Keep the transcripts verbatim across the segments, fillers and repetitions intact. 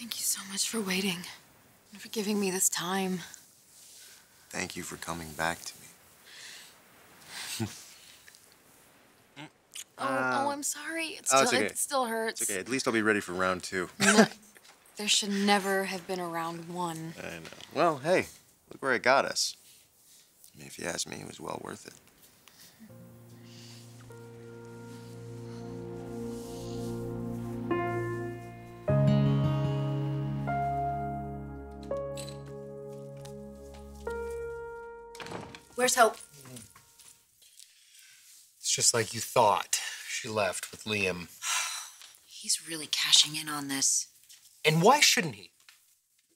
Thank you so much for waiting and for giving me this time. Thank you for coming back to me. oh, uh, oh, I'm sorry. It's still, oh, it's okay. It still hurts. It's okay. At least I'll be ready for round two. No, there should never have been a round one. I know. Well, hey, look where it got us. I mean, if you ask me, it was well worth it. Where's Hope? It's just like you thought. She left with Liam. He's really cashing in on this. And why shouldn't he?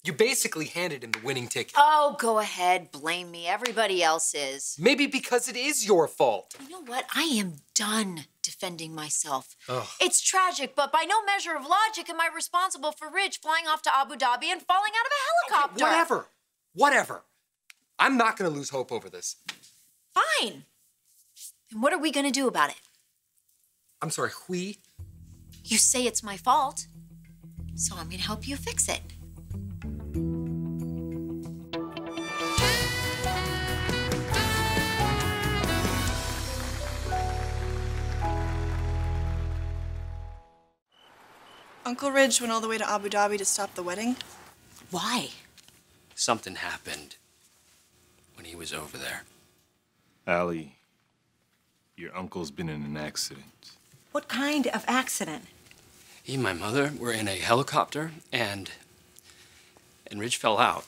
You basically handed him the winning ticket. Oh, go ahead. Blame me. Everybody else is. Maybe because it is your fault. You know what? I am done defending myself. Ugh. It's tragic, but by no measure of logic am I responsible for Ridge flying off to Abu Dhabi and falling out of a helicopter. Okay, whatever. Whatever. I'm not going to lose hope over this. Fine. And what are we going to do about it? I'm sorry, we? You say it's my fault, so I'm going to help you fix it. Uncle Ridge went all the way to Abu Dhabi to stop the wedding. Why? Something happened when he was over there. Allie, your uncle's been in an accident. What kind of accident? He and my mother were in a helicopter, and... and Ridge fell out.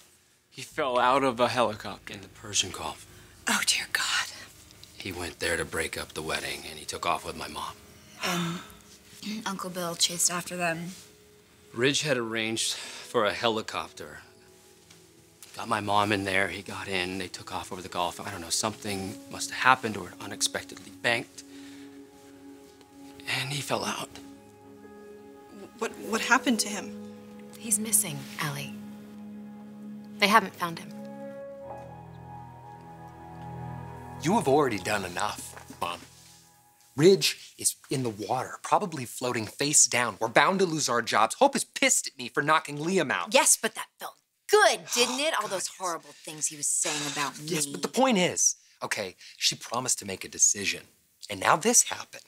He fell out of a helicopter in the Persian Gulf. Oh, dear God. He went there to break up the wedding, and he took off with my mom. And Uncle Bill chased after them. Ridge had arranged for a helicopter. Got my mom in there, he got in, they took off over the Gulf. I don't know, something must have happened or unexpectedly banked. And he fell out. What, what happened to him? He's missing, Allie. They haven't found him. You have already done enough, Mom. Ridge is in the water, probably floating face down. We're bound to lose our jobs. Hope is pissed at me for knocking Liam out. Yes, but that felt good, didn't it? Oh, all God, those yes. horrible things he was saying about me. Yes, but the point is, okay, she promised to make a decision, and now this happened.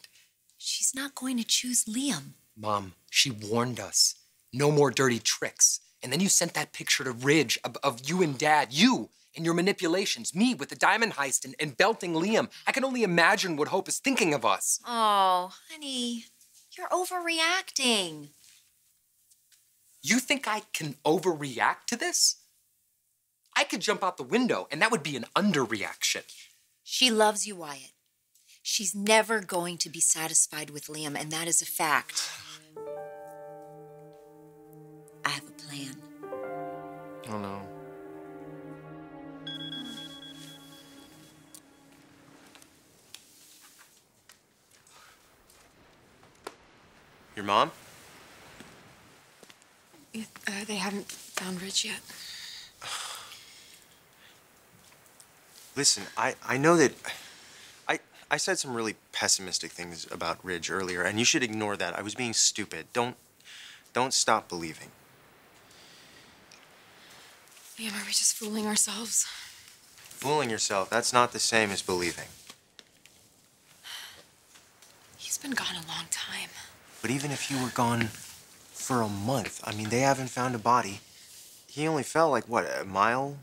She's not going to choose Liam. Mom, she warned us. No more dirty tricks. And then you sent that picture to Ridge of, of you and Dad, you and your manipulations, me with the diamond heist and, and belting Liam. I can only imagine what Hope is thinking of us. Oh, honey, you're overreacting. You think I can overreact to this? I could jump out the window, and that would be an underreaction. She loves you, Wyatt. She's never going to be satisfied with Liam, and that is a fact. I have a plan. Oh, no. Your mom? Uh, they haven't found Ridge yet. Listen, I, I know that I, I said some really pessimistic things about Ridge earlier, and you should ignore that. I was being stupid. Don't, don't stop believing. Liam, are we just fooling ourselves? Fooling yourself, that's not the same as believing. He's been gone a long time. But even if you were gone for a month. I mean, they haven't found a body. He only fell, like, what, a mile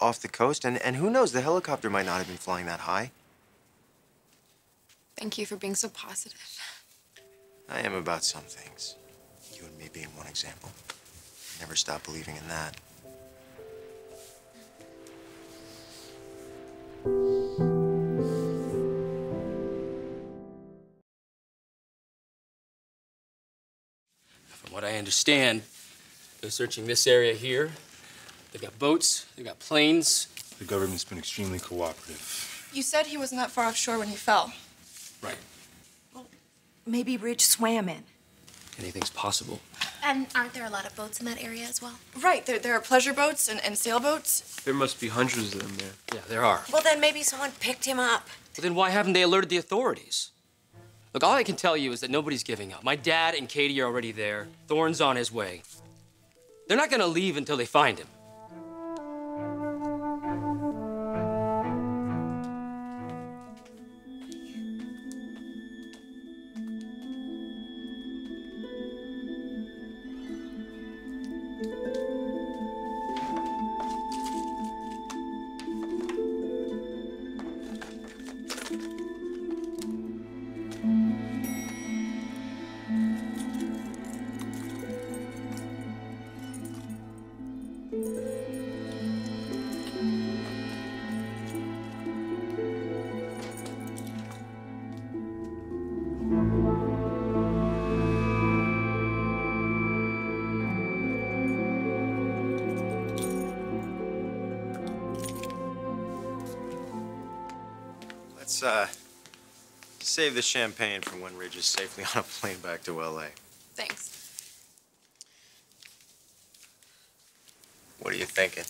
off the coast? And, and who knows, the helicopter might not have been flying that high. Thank you for being so positive. I am about some things. You and me being one example. Never stop believing in that. What I understand, they're searching this area here. They've got boats, they've got planes. The government's been extremely cooperative. You said he wasn't that far offshore when he fell. Right. Well, maybe Ridge swam in. Anything's possible. And aren't there a lot of boats in that area as well? Right, there, there are pleasure boats and, and sailboats. There must be hundreds of them there. Yeah, there are. Well, then maybe someone picked him up. Well, then why haven't they alerted the authorities? Look, all I can tell you is that nobody's giving up. My dad and Katie are already there. Thorne's on his way. They're not gonna leave until they find him. Let's uh, save the champagne for when Ridge is safely on a plane back to L A. Thanks. What are you thinking?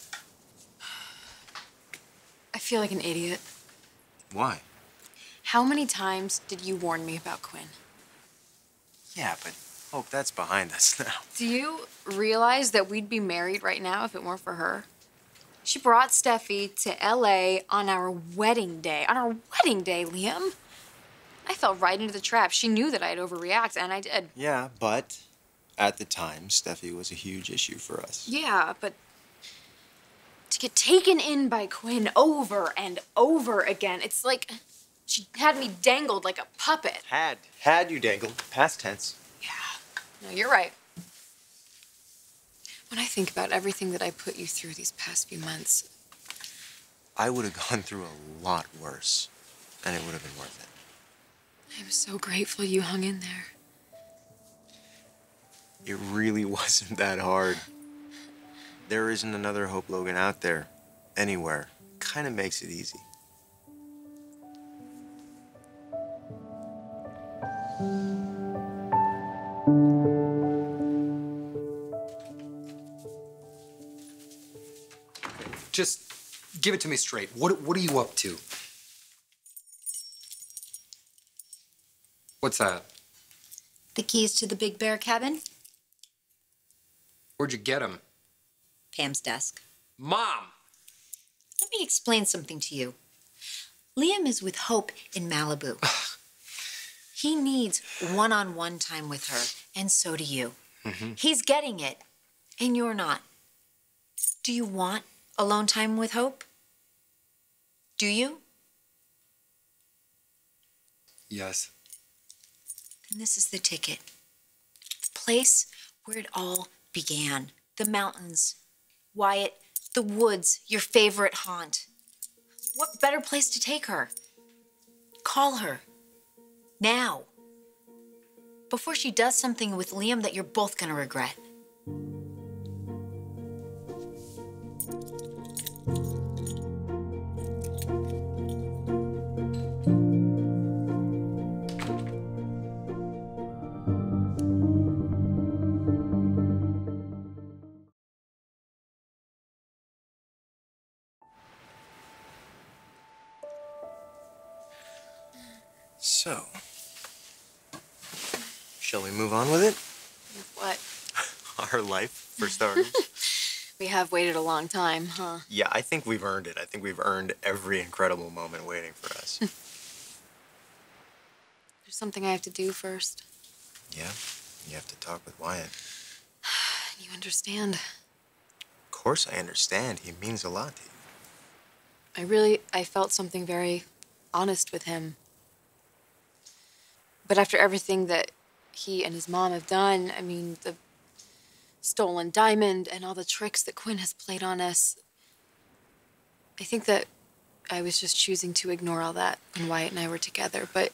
I feel like an idiot. Why? How many times did you warn me about Quinn? Yeah, but Hope, that's behind us now. Do you realize that we'd be married right now if it weren't for her? She brought Steffy to L A on our wedding day. On our wedding day, Liam. I fell right into the trap. She knew that I'd overreact, and I did. Yeah, but at the time, Steffy was a huge issue for us. Yeah, but to get taken in by Quinn over and over again, it's like she had me dangled like a puppet. Had. Had you dangled. Past tense. Yeah. No, you're right. When I think about everything that I put you through these past few months... I would have gone through a lot worse, and it would have been worth it. I'm so grateful you hung in there. It really wasn't that hard. There isn't another Hope Logan out there, anywhere. Kind of makes it easy. Just give it to me straight. What, what are you up to? What's that? The keys to the Big Bear cabin. Where'd you get them? Pam's desk. Mom! Let me explain something to you. Liam is with Hope in Malibu. He needs one-on-one time with her, and so do you. Mm-hmm. He's getting it, and you're not. Do you want alone time with Hope? Do you? Yes. And this is the ticket. The place where it all began. The mountains, Wyatt, the woods, your favorite haunt. What better place to take her? Call her. Now. Before she does something with Liam that you're both gonna regret. So, shall we move on with it? With what? Our life, for starters. We have waited a long time, huh? Yeah, I think we've earned it. I think we've earned every incredible moment waiting for us. There's something I have to do first. Yeah, you have to talk with Wyatt. You understand? Of course I understand. He means a lot to you. I really, I felt something very honest with him. But after everything that he and his mom have done, I mean, the stolen diamond and all the tricks that Quinn has played on us, I think that I was just choosing to ignore all that when Wyatt and I were together. But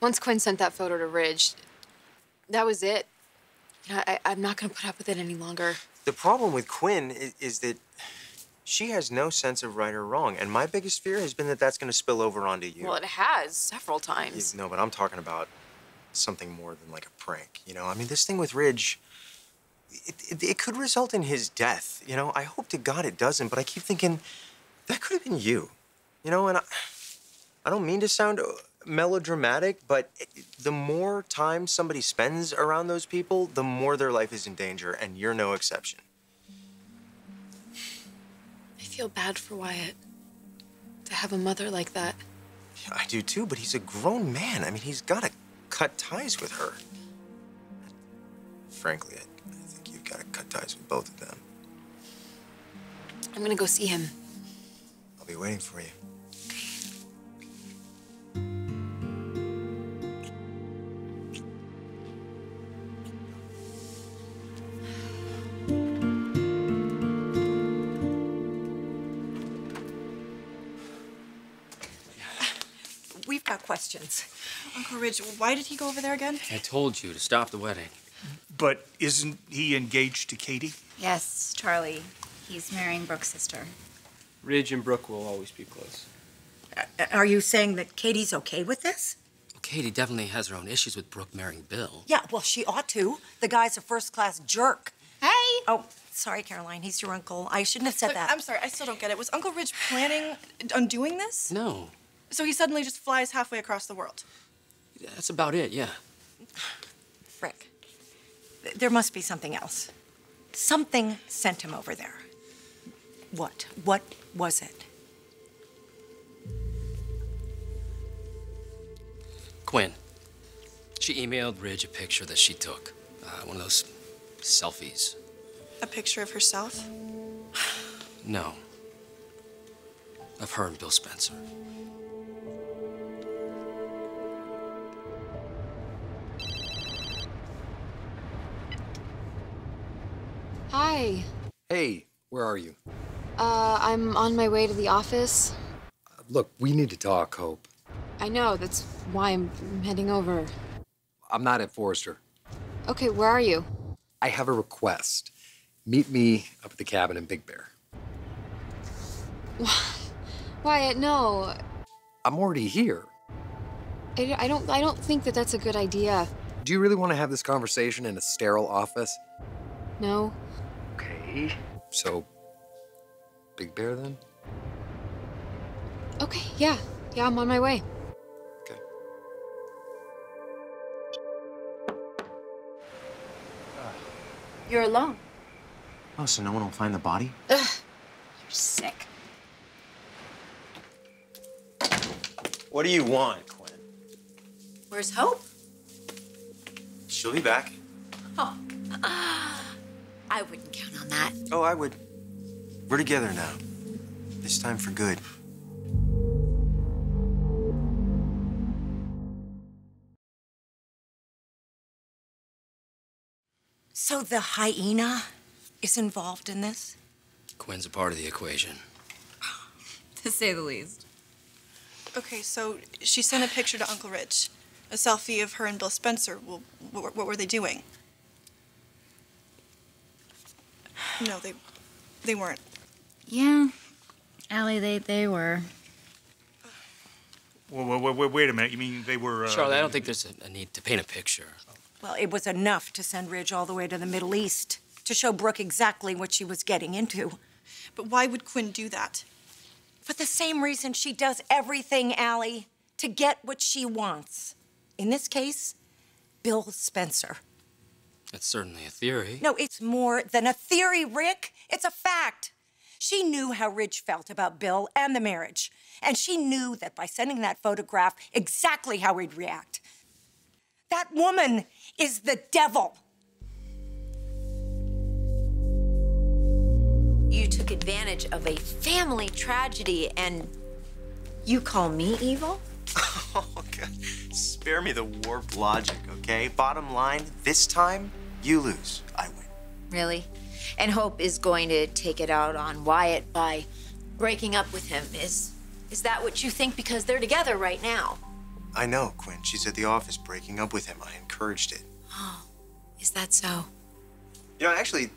once Quinn sent that photo to Ridge, that was it. You know, I, I'm not going to put up with it any longer. The problem with Quinn is, is that she has no sense of right or wrong, and my biggest fear has been that that's going to spill over onto you. Well, it has several times. You, no, but I'm talking about something more than like a prank, you know? I mean, this thing with Ridge, it, it, it could result in his death, you know? I hope to God it doesn't, but I keep thinking that could have been you, you know? And I, I don't mean to sound melodramatic, but the more time somebody spends around those people, the more their life is in danger, and you're no exception. I feel bad for Wyatt, to have a mother like that. I do too, but he's a grown man. I mean, he's got to cut ties with her. Frankly, I, I think you've got to cut ties with both of them. I'm gonna go see him. I'll be waiting for you. We've got questions. Uncle Ridge, why did he go over there again? I told you to stop the wedding. But isn't he engaged to Katie? Yes, Charlie. He's marrying Brooke's sister. Ridge and Brooke will always be close. Are you saying that Katie's okay with this? Well, Katie definitely has her own issues with Brooke marrying Bill. Yeah, well, she ought to. The guy's a first-class jerk. Hey! Oh, sorry, Caroline. He's your uncle. I shouldn't have said Look, that. I'm sorry. I still don't get it. Was Uncle Ridge planning on doing this? No. So he suddenly just flies halfway across the world? That's about it, yeah. Rick, there must be something else. Something sent him over there. What? What was it? Quinn. She emailed Ridge a picture that she took. Uh, one of those selfies. A picture of herself? No. Of her and Bill Spencer. Hi. Hey, where are you? Uh, I'm on my way to the office. Uh, look, we need to talk, Hope. I know, that's why I'm heading over. I'm not at Forrester. Okay, where are you? I have a request. Meet me up at the cabin in Big Bear. Wyatt, no. I'm already here. I, I don't, I don't think that that's a good idea. Do you really want to have this conversation in a sterile office? No. Okay. So, Big Bear then? Okay, yeah. Yeah, I'm on my way. Okay. You're alone. Oh, so no one will find the body? Ugh. You're sick. What do you want, Quinn? Where's Hope? She'll be back. Oh. Uh, I wouldn't count on that. Oh, I would. We're together now. This time for good. So the hyena is involved in this? Quinn's a part of the equation. To say the least. Okay, so she sent a picture to Uncle Ridge. A selfie of her and Bill Spencer. Well, what, what were they doing? No, they they weren't. Yeah, Allie, they, they were. Well, wait, wait, wait a minute. You mean they were... Uh, Charlie, I don't think there's a, a need to paint a picture. Well, it was enough to send Ridge all the way to the Middle East to show Brooke exactly what she was getting into. But why would Quinn do that? For the same reason she does everything, Allie, to get what she wants. In this case, Bill Spencer. That's certainly a theory. No, it's more than a theory, Rick. It's a fact. She knew how Ridge felt about Bill and the marriage. And she knew that by sending that photograph, exactly how he'd react. That woman is the devil. You took advantage of a family tragedy and you call me evil? Oh, God. Spare me the warped logic, okay? Bottom line, this time, you lose. I win. Really? And Hope is going to take it out on Wyatt by breaking up with him. Is, is that what you think? Because they're together right now. I know, Quinn. She's at the office breaking up with him. I encouraged it. Oh, is that so? You know, actually,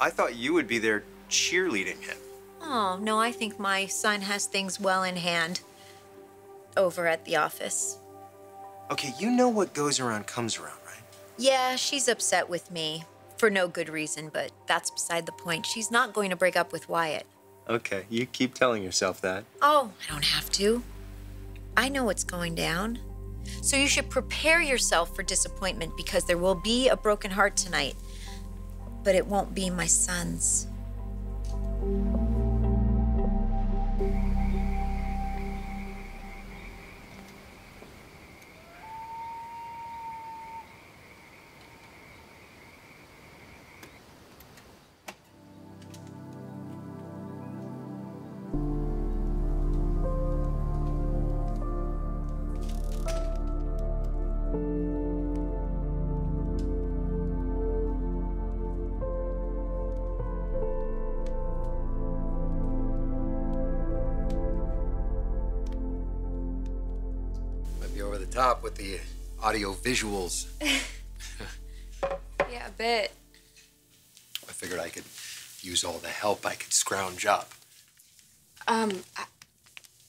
I thought you would be there cheerleading him. Oh, no, I think my son has things well in hand. Over at the office. Okay, you know what goes around comes around, right? Yeah, she's upset with me for no good reason, but that's beside the point. She's not going to break up with Wyatt. Okay, you keep telling yourself that. Oh, I don't have to. I know what's going down. So you should prepare yourself for disappointment because there will be a broken heart tonight, but it won't be my son's. Top with the audio visuals. Yeah, a bit. I figured I could use all the help I could scrounge up. Um, I,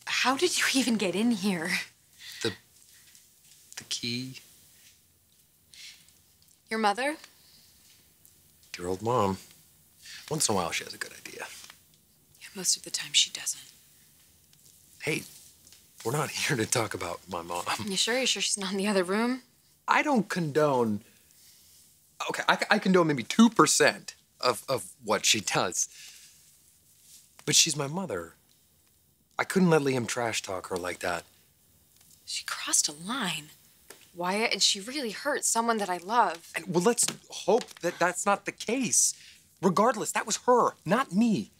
how did you even get in here? The, the key. Your mother? Your old mom. Once in a while she has a good idea. Yeah, most of the time she doesn't. Hey. We're not here to talk about my mom. You sure? You sure she's not in the other room? I don't condone... Okay, I, I condone maybe two percent of, of what she does. But she's my mother. I couldn't let Liam trash talk her like that. She crossed a line, Wyatt, and she really hurt someone that I love. And, well, let's hope that that's not the case. Regardless, that was her, not me.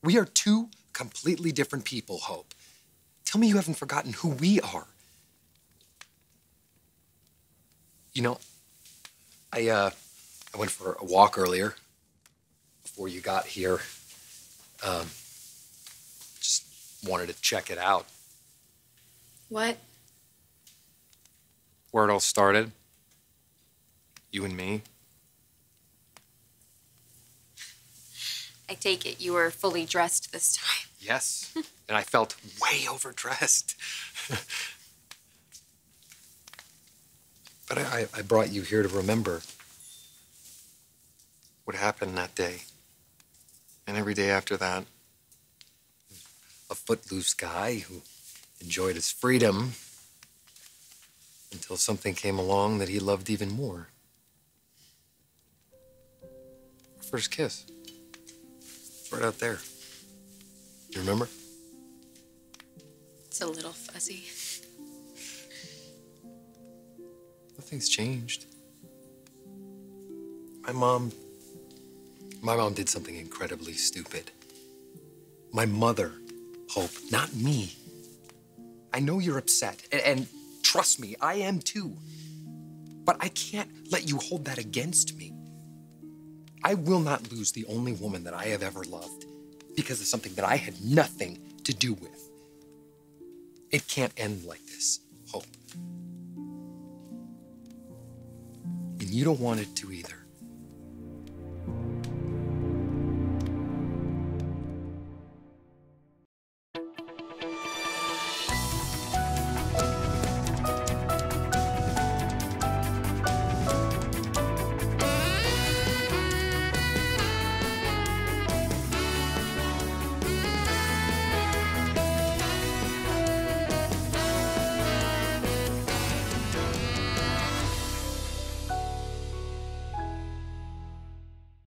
We are two completely different people, Hope. Tell me you haven't forgotten who we are. You know, I, uh, I went for a walk earlier before you got here. Um, just wanted to check it out. What? Where it all started. You and me. I take it you were fully dressed this time. Yes, and I felt way overdressed. But I, I brought you here to remember what happened that day. And every day after that, a footloose guy who enjoyed his freedom until something came along that he loved even more. Our first kiss. Right out there. You remember? It's a little fuzzy. Nothing's changed. My mom... My mom did something incredibly stupid. My mother, Hope, not me. I know you're upset, and, and trust me, I am too. But I can't let you hold that against me. I will not lose the only woman that I have ever loved because of something that I had nothing to do with. It can't end like this, Hope. And you don't want it to either.